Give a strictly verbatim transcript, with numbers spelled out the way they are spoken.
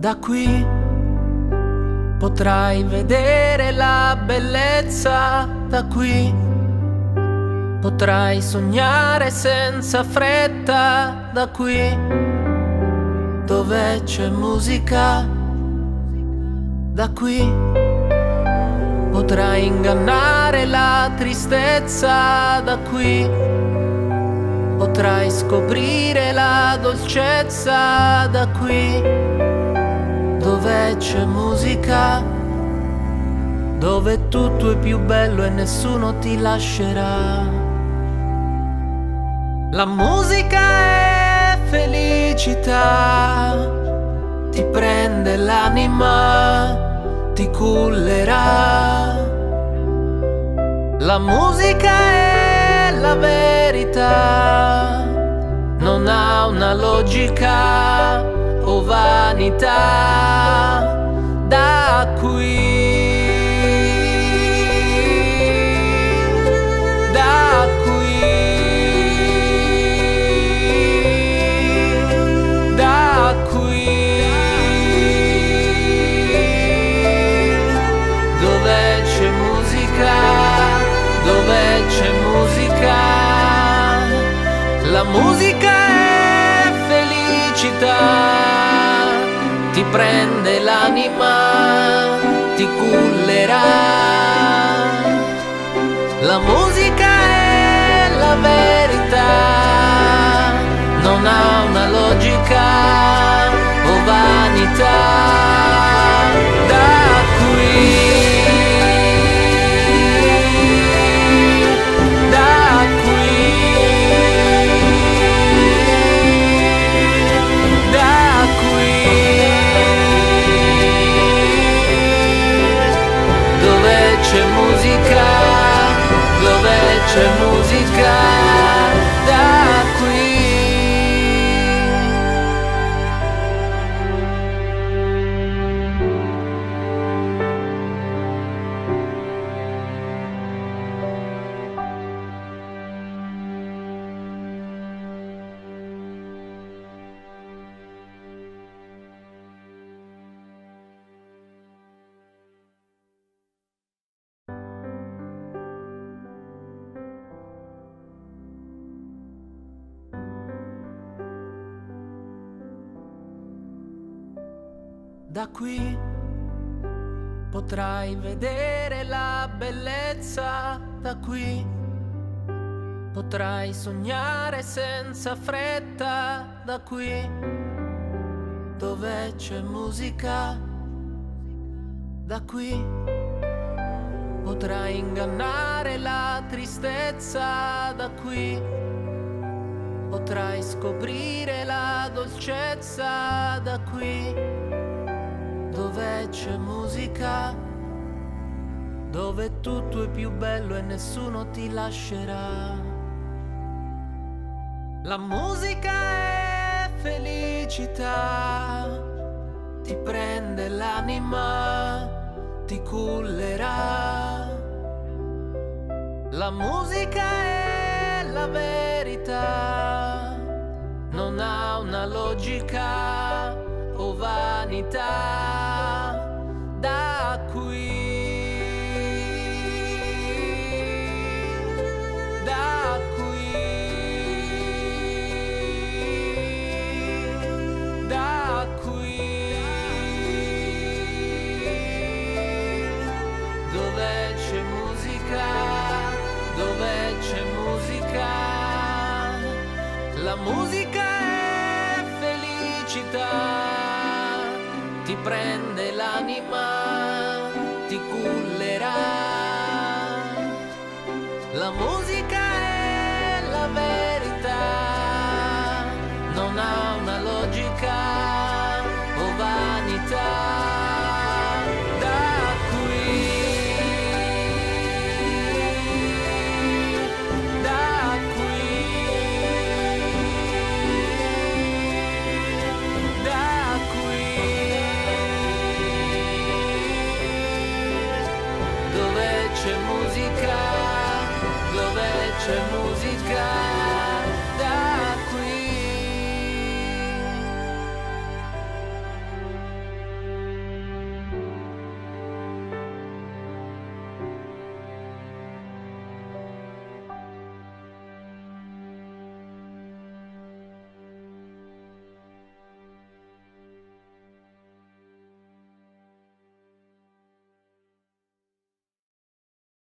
Da qui potrai vedere la bellezza, da qui potrai sognare senza fretta, da qui dove c'è musica, da qui potrai ingannare la tristezza, da qui potrai scoprire la dolcezza, da qui dove c'è musica, dove tutto è più bello e nessuno ti lascerà. La musica è felicità, ti prende l'anima, ti cullerà. La musica è la verità, non ha una logica o vanità, da qui, da qui, da qui, dove c'è musica, dove c'è musica. La musica è felicità, ti prende l'anima, ti cullerà. La musica è la verità, non ha una logica o vanità. Dove c'è musica, dove c'è musica, da Da qui potrai vedere la bellezza, da qui potrai sognare senza fretta, da qui dove c'è musica, da qui potrai ingannare la tristezza, da qui potrai scoprire la dolcezza, da qui dove c'è musica, dove tutto è più bello e nessuno ti lascerà. La musica è felicità, ti prende l'anima, ti cullerà. La musica è la verità, non ha una logica o vanità, da qui, da qui, da qui, dove c'è musica, dove c'è musica. La musica è felicità, ti prende l'anima, ti cullerà. La musica è la verità, non ha una logica o vanità. Dove c'è musica, dove c'è musica.